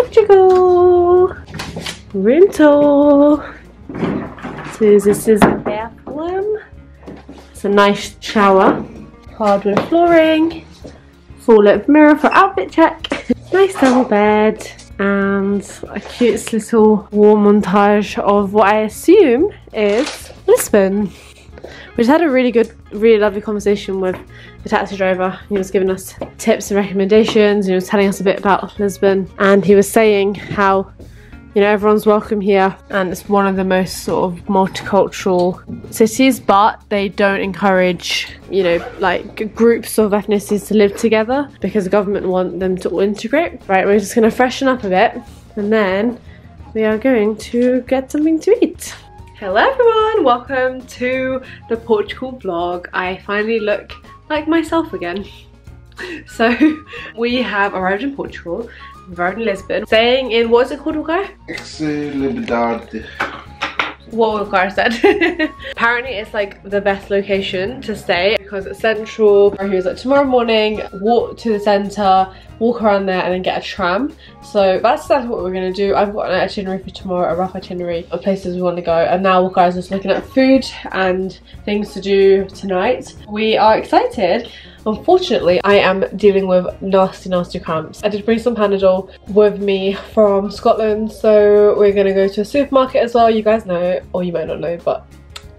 Portugal rental. So this is a bathroom. It's a nice shower, hardwood flooring, full-length mirror for outfit check, nice double bed, and a cute little wall montage of what I assume is Lisbon. We just had a really good, really lovely conversation with the taxi driver. He was giving us tips and recommendations, and he was telling us a bit about Lisbon, and he was saying how, you know, everyone's welcome here and it's one of the most sort of multicultural cities, but they don't encourage, you know, like groups of ethnicities to live together because the government want them to all integrate. Right, we're just going to freshen up a bit and then we are going to get something to eat. Hello everyone, welcome to the Portugal vlog. I finally look like myself again. So we have arrived in Portugal. We've arrived in Lisbon, staying in, what is it called, Wukai? Excellidade. What Wukai said. Apparently it's like the best location to stay because it's central. He was like, tomorrow morning, walk to the centre, walk around there and then get a tram. So that's exactly what we're going to do. I've got an itinerary for tomorrow, a rough itinerary of places we want to go, and now Wukai's just looking at food and things to do tonight. We are excited. Unfortunately, I am dealing with nasty, nasty cramps. I did bring some Panadol with me from Scotland, so we're going to go to a supermarket as well. You guys know, or you might not know, but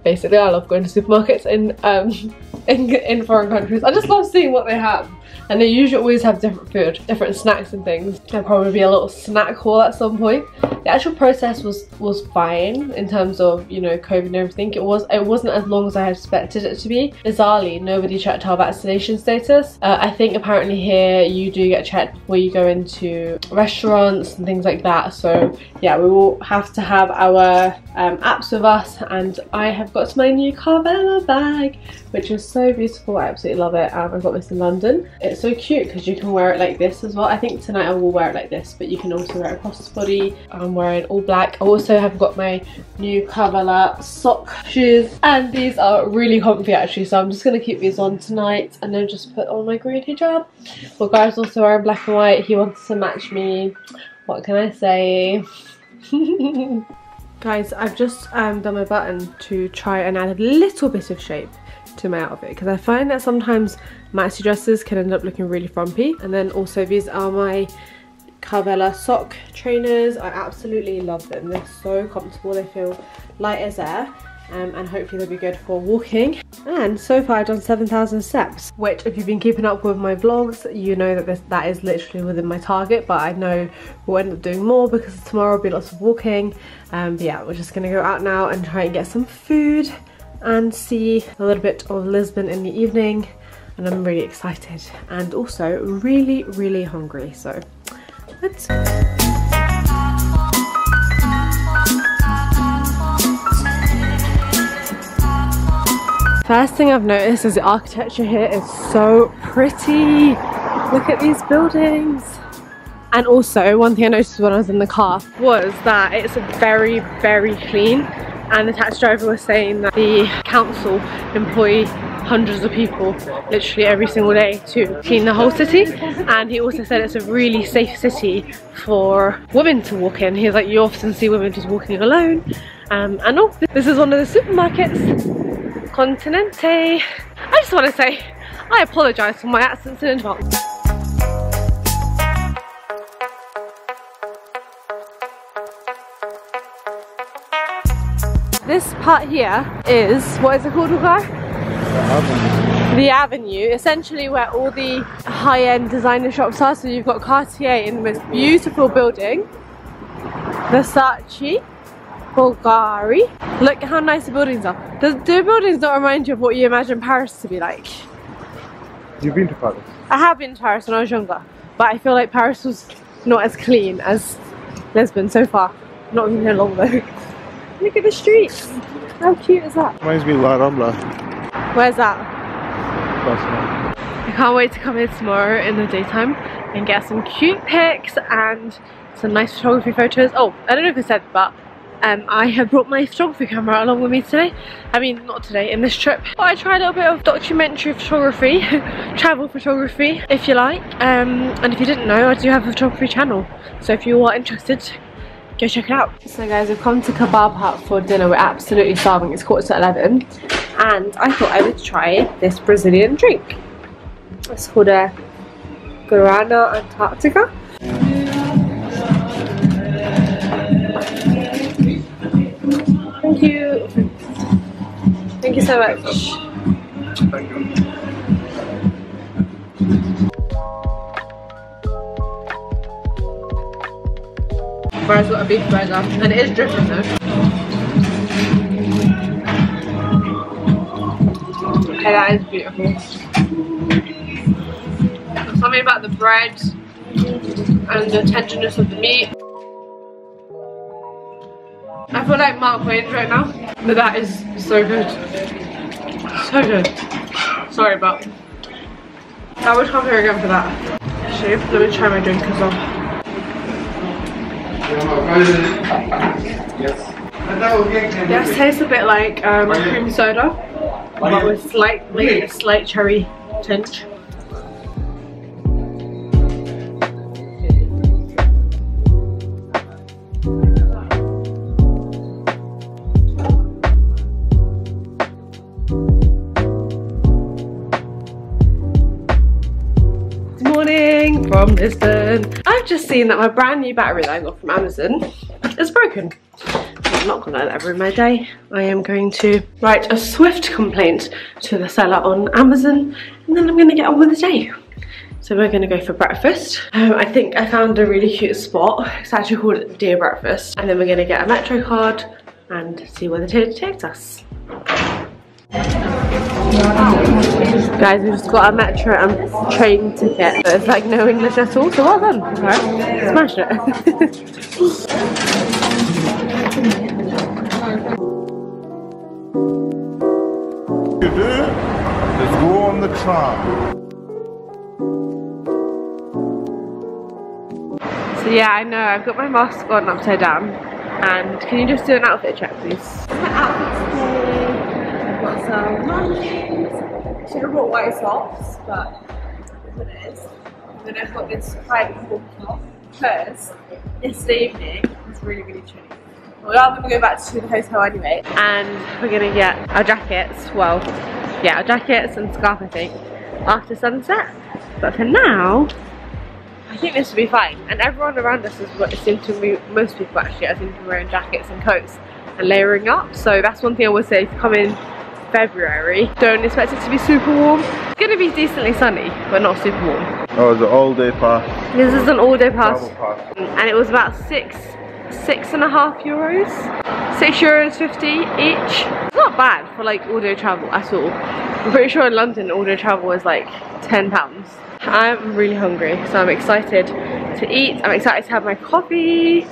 basically I love going to supermarkets in foreign countries. I just love seeing what they have, and they usually always have different food, different snacks and things. There'll probably be a little snack haul at some point. The actual process was fine in terms of, you know, COVID and everything. It wasn't as long as I had expected it to be. Bizarrely, nobody checked our vaccination status. I think apparently here you do get checked before you go into restaurants and things like that. So yeah, we will have to have our apps with us, and I have got my new Carvela bag, which is so beautiful. I absolutely love it. I got this in London. It's so cute because you can wear it like this as well. I think tonight I will wear it like this, but you can also wear it across the body. I'm wearing all black. I also have got my new Carvela sock shoes, and these are really comfy actually, so I'm just going to keep these on tonight and then just put on my green hijab. Well, guys, also wearing black and white. He wants to match me. What can I say? Guys, I've just done my button to try and add a little bit of shape to my outfit because I find that sometimes maxi dresses can end up looking really frumpy. And then also these are my Carvela sock trainers. I absolutely love them. They're so comfortable. They feel light as air, and hopefully they'll be good for walking. And so far I've done 7,000 steps, which if you've been keeping up with my vlogs, you know that that is literally within my target, but I know we'll end up doing more because tomorrow will be lots of walking. But yeah, we're just gonna go out now and try and get some food and see a little bit of Lisbon in the evening, and I'm really excited and also really, really hungry, so let's go. First thing I've noticed is the architecture here is so pretty. Look at these buildings. And also, one thing I noticed when I was in the car was that it's very, very clean. And the taxi driver was saying that the council employ hundreds of people literally every single day to clean the whole city. And he also said it's a really safe city for women to walk in. He was like, you often see women just walking alone. And oh, this is one of the supermarkets, Continente. I just want to say, I apologise for my accents in advance. This part here is, what is it called, Wukai? The Avenue, essentially where all the high-end designer shops are. So you've got Cartier in the most beautiful building, Versace, Bulgari. Look how nice the buildings are. Do buildings not remind you of what you imagine Paris to be like? You've been to Paris? I have been to Paris when I was younger, but I feel like Paris was not as clean as Lisbon so far. Not even here long though. Look at the streets. How cute is that? Reminds me of La Rambla. Where's that? I can't wait to come here tomorrow in the daytime and get some cute pics and some nice photography photos. Oh, I don't know if I said, but I have brought my photography camera along with me today. I mean, not today, in this trip. But I try a little bit of documentary photography, travel photography, if you like. And if you didn't know, I do have a photography channel. So if you are interested, go check it out. So guys, we've come to Kebab Hut for dinner. We're absolutely starving. It's 11:15. And I thought I would try this Brazilian drink. It's called a Guarana Antarctica. Thank you. Thank you so much. Thank you. But I've got a beef burger, and it is dripping though. Okay, that is beautiful. Something about the bread and the tenderness of the meat. I feel like Mark Twain right now, but that is so good. So good. Sorry, but I would come here again for that. Actually, let me try my drink as well. Yes, it tastes a bit like cream soda, but with a slight cherry tinge. From Lisbon. I've just seen that my brand new battery that I got from Amazon is broken. I'm not gonna let that ruin my day. I am going to write a swift complaint to the seller on Amazon, and then I'm gonna get on with the day. So we're gonna go for breakfast. I think I found a really cute spot. It's actually called Dear Breakfast, and then we're gonna get a Metro card and see where the tailor takes us. Guys, we've just got a metro and train ticket. There's like no English at all, so well done. All right, smash it. What you do is go on the tram. So yeah, I know, I've got my mask on upside down. And can you just do an outfit check, please? My outfit's cool. Got some munchies. Should have brought white socks, but that's what it is. And then I've got this private wall cloth because yesterday evening it was really, really chilly. We are going to go back to the hotel anyway. And we're going to get our jackets, well, yeah, our jackets and scarf, I think, after sunset. But for now, I think this will be fine. And everyone around us is what it seemed to be, most people actually, I think, wearing jackets and coats and layering up. So that's one thing I would say if you come in February, don't expect it to be super warm. It's going to be decently sunny, but not super warm. Oh, it's an all-day pass. This is an all-day pass. And it was about €6.50. €6.50 each. It's not bad for like all-day travel at all. I'm pretty sure in London all-day travel is like £10. I'm really hungry, so I'm excited to eat. I'm excited to have my coffee.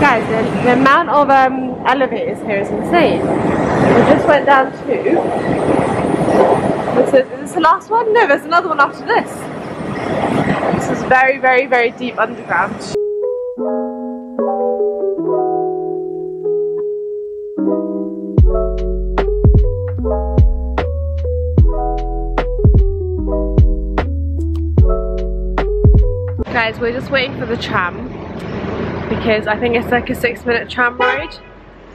Guys, the amount of elevators here is insane. We just went down two. Is this the last one? No, there's another one after this. This is very, very, very deep underground. Guys, we're just waiting for the tram, because I think it's like a 6-minute tram ride.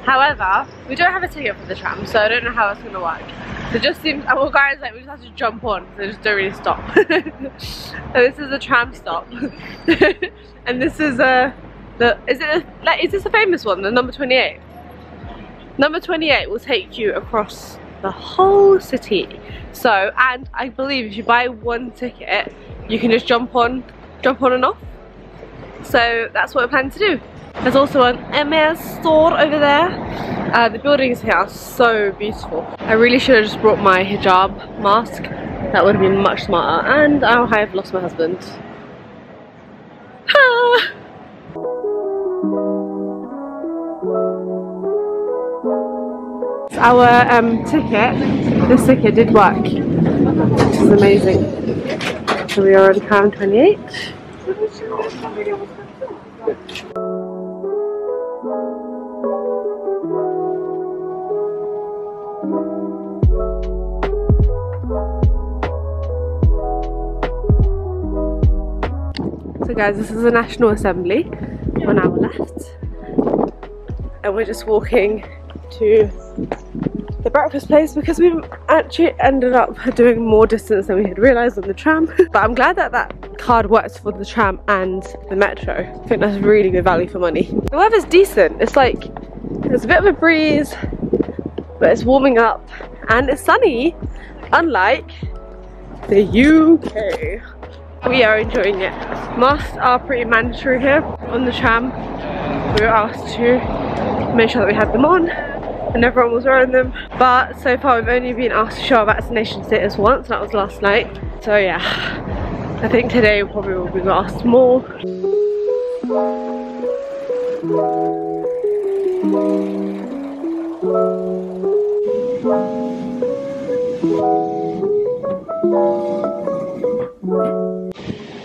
However, we don't have a ticket for the tram, so I don't know how it's gonna work. So it just seems, well guys, like we just have to jump on, so they just don't really stop. So this is a tram stop. And this is is this the famous one, the number 28? Number 28 will take you across the whole city. So, and I believe if you buy one ticket, you can just jump on and off. So that's what I plan to do. There's also an Emma's store over there. The buildings here are so beautiful. I really should have just brought my hijab mask. That would have been much smarter. And I have lost my husband. Ah! Our ticket, this ticket did work, which is amazing. So we are on pound 28. So guys, this is the National Assembly, 1 hour left, and we're just walking to the breakfast place because we actually ended up doing more distance than we had realised on the tram. But I'm glad that that card works for the tram and the metro. I think that's really good value for money. The weather's decent. It's like, there's a bit of a breeze, but it's warming up and it's sunny, unlike the UK. We are enjoying it. Masks are pretty mandatory here. On the tram, we were asked to make sure that we had them on, and everyone was wearing them. But so far, we've only been asked to show our vaccination status once, that was last night. So yeah, I think today we probably will be asked more.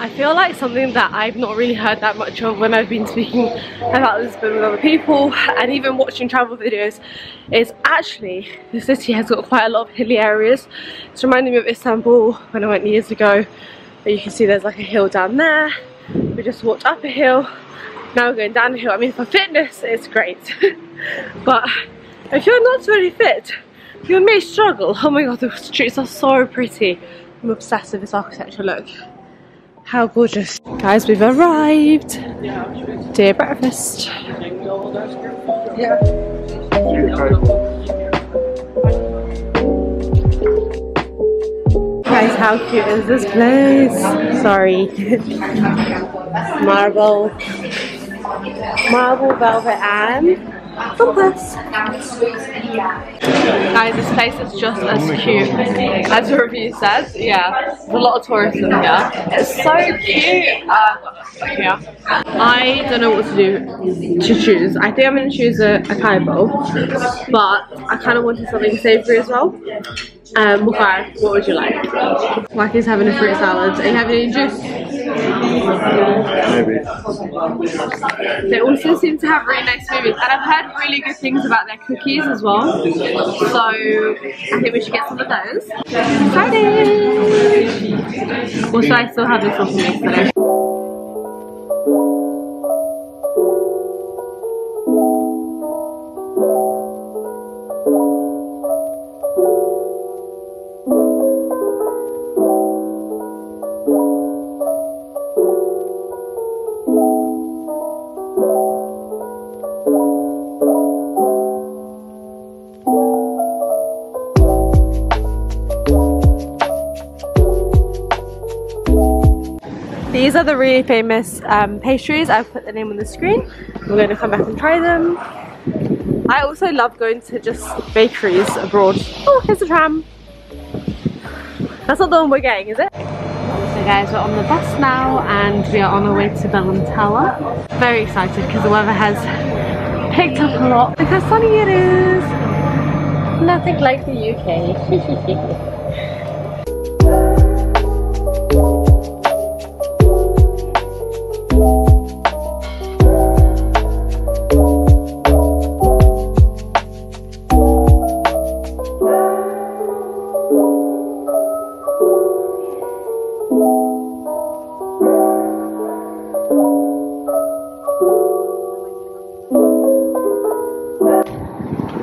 I feel like something that I've not really heard that much of when I've been speaking about Lisbon with other people and even watching travel videos is actually the city has got quite a lot of hilly areas. It's reminding me of Istanbul when I went years ago, but you can see there's like a hill down there. We just walked up a hill, now we're going down a hill. I mean, for fitness it's great, but if you're not really fit, you may struggle. Oh my god, the streets are so pretty. I'm obsessed with this architecture, look. How gorgeous. Guys, we've arrived. Dear Breakfast. Yeah. Guys, how cute is this place? Sorry. Marble velvet and compass. Guys, this place is just as cute as the review says. Yeah, there's a lot of tourism here. It's so cute. Yeah, I don't know what to do to choose. I think I'm going to choose a Thai bowl, but I kind of wanted something savoury as well. Wukai, what would you like? Waki's having a fruit salad. Are you having any juice? Maybe. They also seem to have really nice movies, and I've heard really good things about their cookies as well, so I think we should get some of those. Exciting! Also, I still have this one from yesterday. These are the really famous pastries. I've put the name on the screen. We're going to come back and try them. I also love going to just bakeries abroad. Oh, here's the tram. That's not the one we're getting, is it? So guys, we're on the bus now and we are on our way to Belém. Very excited because the weather has picked up a lot. Look how sunny it is. Nothing like the UK.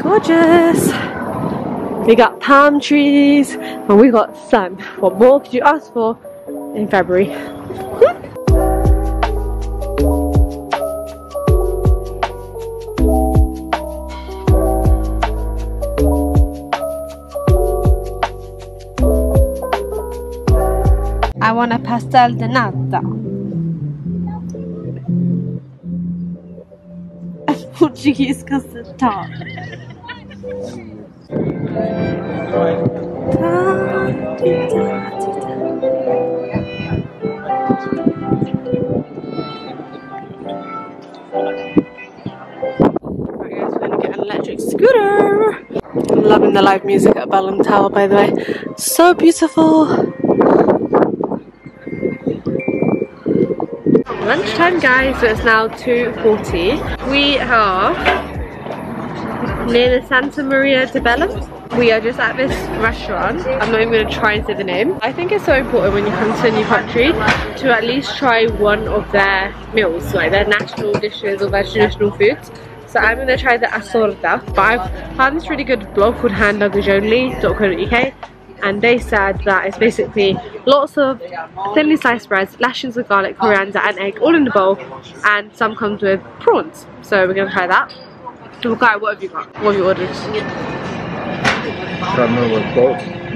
Gorgeous! We got palm trees and we got sun. What more could you ask for in February? I want a pastel de nata. A Portuguese custard tart. Alright guys, we're gonna get an electric scooter. I'm loving the live music at Belém Tower, by the way. So beautiful. Lunchtime guys, so it's now 2:40. We are near the Santa Maria de Belém. We are just at this restaurant. I'm not even going to try and say the name. I think it's so important when you come to a new country to at least try one of their meals, like their national dishes or their traditional foods. So I'm going to try the assorda, but I've found this really good blog called handluggageonly.co.uk, and they said that it's basically lots of thinly sliced breads, lashings of garlic, coriander and egg, all in the bowl, and some comes with prawns. So we're going to try that. Wukai, what have you got? What have you ordered?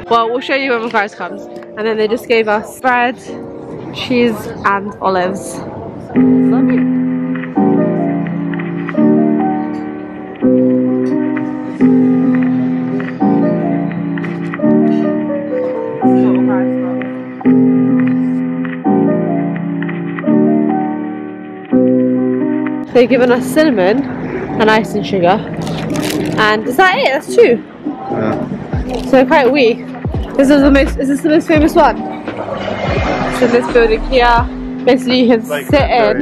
Well, we'll show you when Wukai comes. And then they just gave us bread, cheese and olives. Lovely. They've given us cinnamon and ice and sugar, and is that it? That's two. Yeah. So quite wee. Is this the most famous one? It's in this building here. Basically, you can like sit in.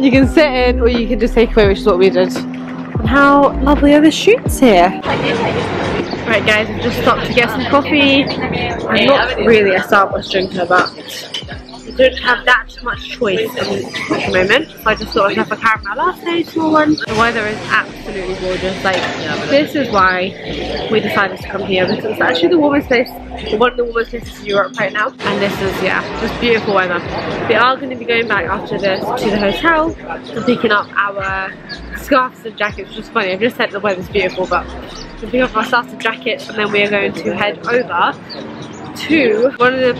You can sit in, or you can just take away, which is what we did. And how lovely are the shoots here! Right, guys, we've just stopped to get some coffee. I'm not really a Starbucks drinker, but I don't have that much choice at the moment, so I just thought I'd have a caramel latte, small one. The weather is absolutely gorgeous. Like, this is why we decided to come here, because it's actually the warmest place, one of the warmest places in Europe right now, and this is, yeah, just beautiful weather. We are going to be going back after this to the hotel and picking up our scarves and jackets, which is funny. I've just said the weather's beautiful, but we'll pick up our scarves and jackets, and then we are going to head over to one of the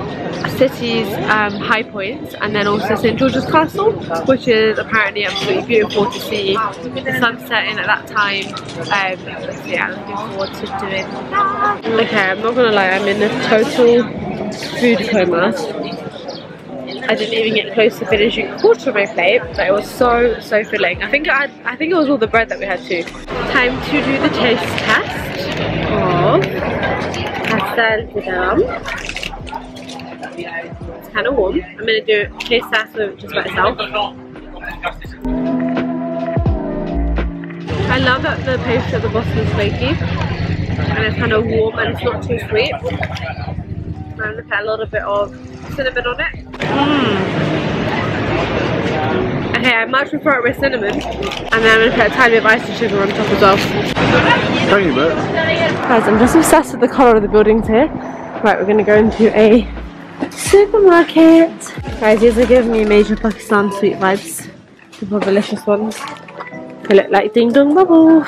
city's high points, and then also St. George's Castle, which is apparently absolutely beautiful to see the sun setting at that time. So yeah, looking forward to doing that. Okay, I'm not gonna lie, I'm in a total food coma. I didn't even get close to finishing a quarter of my plate, but it was so filling. I think it was all the bread that we had too. Time to do the taste test. Oh. It's kind of warm. I'm going to do a taste test with just by itself. I love that the pastry at the bottom is flaky and it's kind of warm and it's not too sweet. I'm going to put a little bit of cinnamon on it. Okay, I much prefer it with cinnamon, and then I'm going to put a tiny bit of ice and sugar on top as well. Tiny bit. Guys, I'm just obsessed with the colour of the buildings here. Right, we're going to go into a supermarket. Guys, these are giving me major Pakistan sweet vibes. They're more delicious ones. They look like Ding Dong Bubble.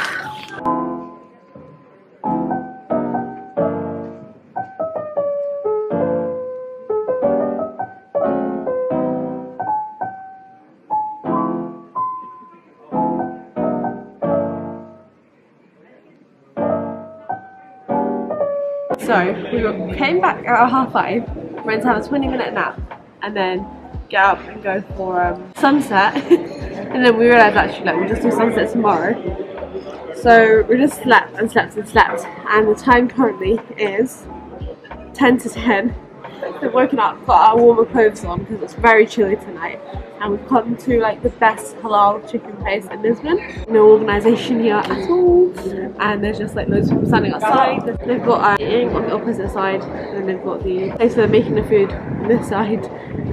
So we came back at 5:30. We're going to have a 20-minute nap and then get up and go for sunset. And then we realised actually like we'll just do sunset tomorrow. So we just slept and slept and slept, and the time currently is 10 to 10. We've woken up, got our warmer clothes on because it's very chilly tonight, and we've come to like the best halal chicken place in Lisbon. No organisation here at all, and there's just like loads of people standing outside. They've got eating on the opposite side, and then they've got the place where they're making the food on this side.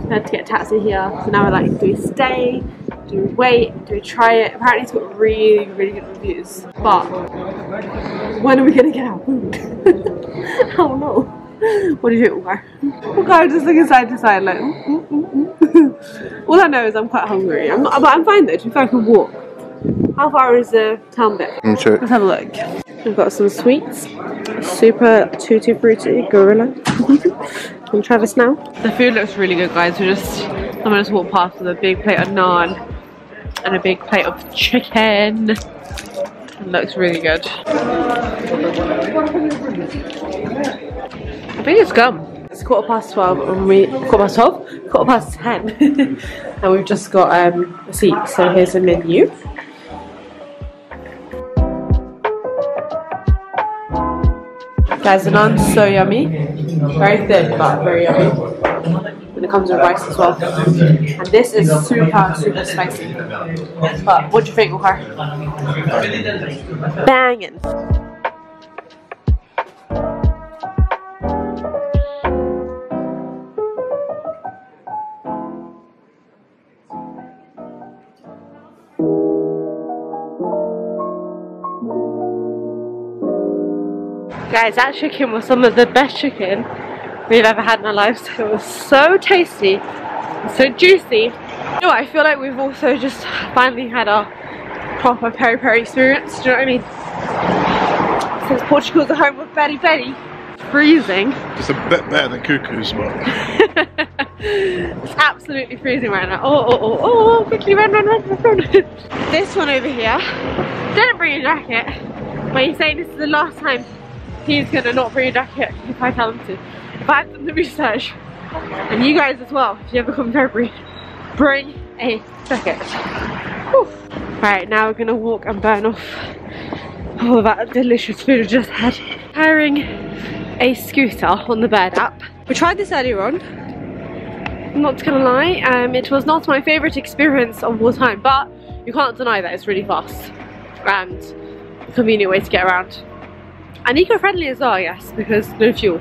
We had to get a taxi here, so now we're like, do we stay, do we wait, do we try it? Apparently it's got really, really good reviews, but when are we going to get our food? Oh no. What do you do, Ugar? Ugar just looking side to side like All I know is I'm quite hungry. I'm fine though, to be fair I can walk. How far is the town bit? I'm sure. Let's have a look. We've got some sweets. Super tutti frutti gorilla. I'm gonna try this now. The food looks really good, guys. I'm gonna just walk past with a big plate of naan and a big plate of chicken. It looks really good. I think it's gum. It's 12:15 and we 12:15? 10:15 and we've just got a seat, so here's the menu. Guys, the naan's so yummy. Very thin but very yummy. And the comes with rice as well. And this is super, super spicy. But what do you think, Wukai? Banging! Guys, that chicken was some of the best chicken we've ever had in our lives. It was so tasty, so juicy. You know what, I feel like we've also just finally had our proper peri peri experience, do you know what I mean? Since Portugal's the home of Peri Peri. Freezing. It's a bit better than cuckoo's, but... It's absolutely freezing right now. Oh, oh, oh, oh, quickly run. This one over here, don't bring a jacket. But he's saying this is the last time he's gonna not bring a jacket if I tell him to. If I've done the research, and you guys as well, if you ever come to February, bring a jacket. Whew. Right, now we're gonna walk and burn off all of that delicious food we just had. Hiring a scooter on the Bird app. We tried this earlier on, I'm not gonna lie, it was not my favourite experience of all time, but you can't deny that it's really fast and a convenient way to get around. And eco-friendly as well, yes, because no fuel.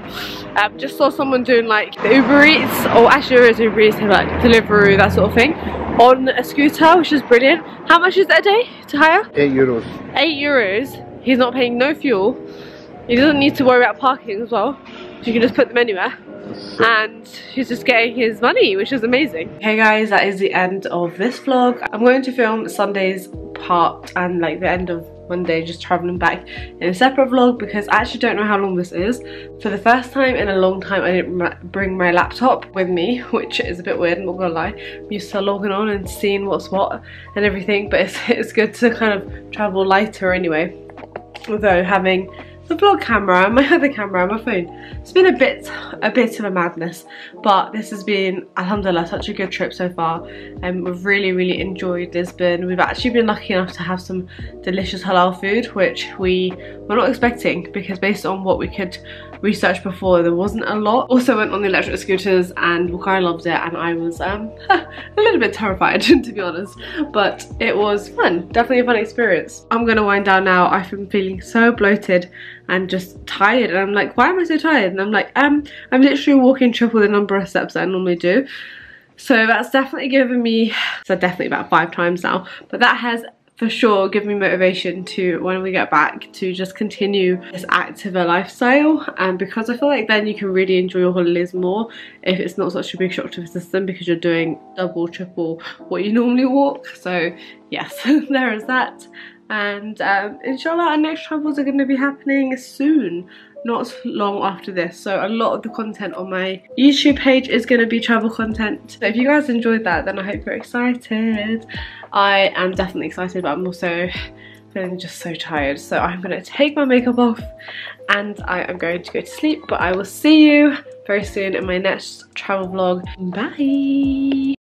Just saw someone doing like the Uber Eats, or actually there is Uber Eats, like Deliveroo, that sort of thing, on a scooter, which is brilliant. How much is that a day to hire? €8. €8. He's not paying no fuel. He doesn't need to worry about parking as well. So you can just put them anywhere. And he's just getting his money, which is amazing. Hey guys, that is the end of this vlog. I'm going to film Sunday's part and like the end of Monday, just traveling back in a separate vlog because I actually don't know how long this is. For the first time in a long time, I didn't bring my laptop with me, which is a bit weird, I'm not gonna lie. I'm used to logging on and seeing what's what and everything, but it's good to kind of travel lighter anyway. Although having the vlog camera, my other camera, my phone, it's been a bit of a madness, but this has been, alhamdulillah, such a good trip so far, and we've really enjoyed Lisbon. We've actually been lucky enough to have some delicious halal food, which we were not expecting, because based on what we could research before, there wasn't a lot. Also went on the electric scooters and Wukai loved it, and I was a little bit terrified to be honest, but it was fun, definitely a fun experience. I'm gonna wind down now. I've been feeling so bloated and just tired, and I'm like, why am I so tired? And I'm like, I'm literally walking triple the number of steps that I normally do, so that's definitely given me, so definitely about 5 times now, but that has for sure give me motivation to, when we get back, to just continue this activer lifestyle, and because I feel like then you can really enjoy your holidays more if it's not such a big shock to the system, because you're doing double, triple what you normally walk. So yes, there is that, and inshallah our next travels are going to be happening soon, not long after this, so a lot of the content on my YouTube page is going to be travel content. So if you guys enjoyed that, then I hope you're excited. I am definitely excited, but I'm also feeling just so tired, so I'm going to take my makeup off and I am going to go to sleep, but I will see you very soon in my next travel vlog. Bye!